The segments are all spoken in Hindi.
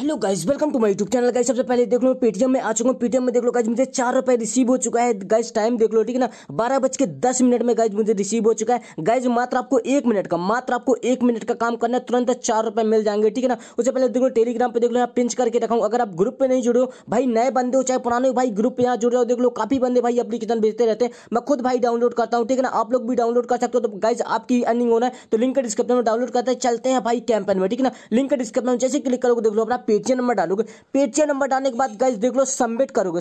Hello guys, welcome to my YouTube channel. Guys सबसे पहले देख लो पेटीएम में आ चुका हूँ। पेटीएम में देख लो गाइस मुझे 4 रुपये रिसीव हो चुका है। गाइस टाइम देख लो, ठीक है ना, 12:10 में गाइस मुझे रिसीव हो चुका है। गाइस मात्र आपको 1 मिनट का काम करना है, तुरंत 4 रुपये मिल जाएंगे, ठीक है ना। उससे पहले देख लो टेलीग्राम पर देख लो यहाँ पिंच करके रखा हूँ। अगर आप ग्रुप पर नहीं जुड़े हो भाई, नए बंदे हो चाहे पुराने हो भाई, ग्रुप पर यहाँ जुड़े हो। देख लो काफी बंदे भाई एप्लीकेशन भेजते रहते हैं, मैं खुद भाई डाउनलोड करता हूँ, ठीक है ना। आप लोग भी डाउनलोड कर सकते हो। तो गाइस आपकी अर्निंग होना है तो लिंक डिस्क्रिप्शन में डाउनलोड करते हैं, चलते हैं भाई कैंपेन में, ठीक है ना। लिंक डिस्क्रिप्शन में जैसे क्लिक करोगे देख लो अपना पेटीएम नंबर डालोगे। पेटीएम नंबर डालने के बाद गाइस देख लो सबमिट करोगे,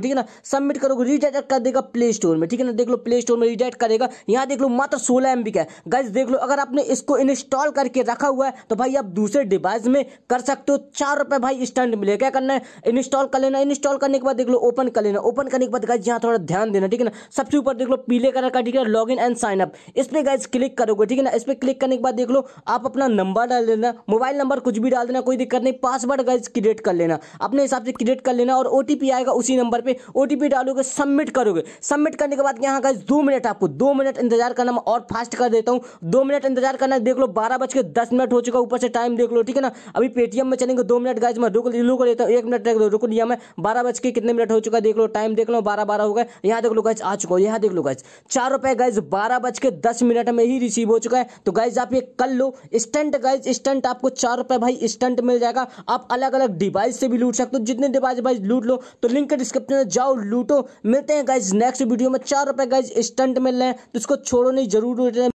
ठीक है ना। सबमिट करोगे रिडायरेक्ट कर देगा प्ले स्टोर में, ठीक है ना। देख लो प्ले स्टोर में रिडायरेक्ट करेगा। यहाँ देख लो मात्र 16 MB का है। गाइस देख लो अगर आपने इसको इंस्टॉल करके रखा हुआ है तो भाई आप दूसरे डिवाइस में कर सकते हो। 4 रुपये भाई स्टैंड मिलेगा। क्या करना है, इंस्टॉल कर लेना। इंस्टॉल करने के बाद देख लो ओपन कर लेना। ओपन करने के बाद गाइस यहाँ थोड़ा ध्यान देना, ठीक है ना। सबसे ऊपर देख लो पीले कलर का, ठीक है, log in and sign up, इस पर गाइस क्लिक करोगे, ठीक है ना। इस पर क्लिक करने के बाद देख लो आप अपना नंबर डाल देना, मोबाइल नंबर कुछ भी डाल देना, कोई दिक्कत नहीं। पासवर्ड गाइस क्रिएट कर लेना, अपने हिसाब से क्रिएट कर लेना, और ओटीपी आएगा उसी नंबर पे, ओटीपी डालोगे, सबमिट करोगे। सबमिट करने के बाद यहाँ गाइस 2 मिनट आपको 2 मिनट इंतजार करना। मैं और फास्ट कर देता हूँ, 2 मिनट इंतजार करना। देख लो 12:10 हो चुका, ऊपर से टाइम देख लो, ठीक है ना। अभी पेटीएम में चलेंगे 2 मिनट गाइस, मैं रुक लेता हूँ, 1 मिनट रुक लिया मैं। 12:00 हो चुका, देख लो टाइम देख लो 12:12 हो गए। यहाँ देख लो गाइस आ चुका, यहाँ देख लो गाइस 4 रुपये गाइस 12:10 में ही रिसीव हो चुका है। तो गाइस आप ये कर लो स्टंट। गाइस स्टंट आपको 4 रुपये भाई स्टंट मिल जाएगा। आप अलग अलग डिवाइस से भी लूट सकते हो, जितने डिवाइस भाई लूट लो। तो लिंक के डिस्क्रिप्शन में जाओ, लूटो। मिलते हैं गाइस नेक्स्ट वीडियो में। 4 रुपये गाइस स्टंट मिल रहे हैं तो इसको छोड़ो नहीं, जरूर लूट रहे हैं।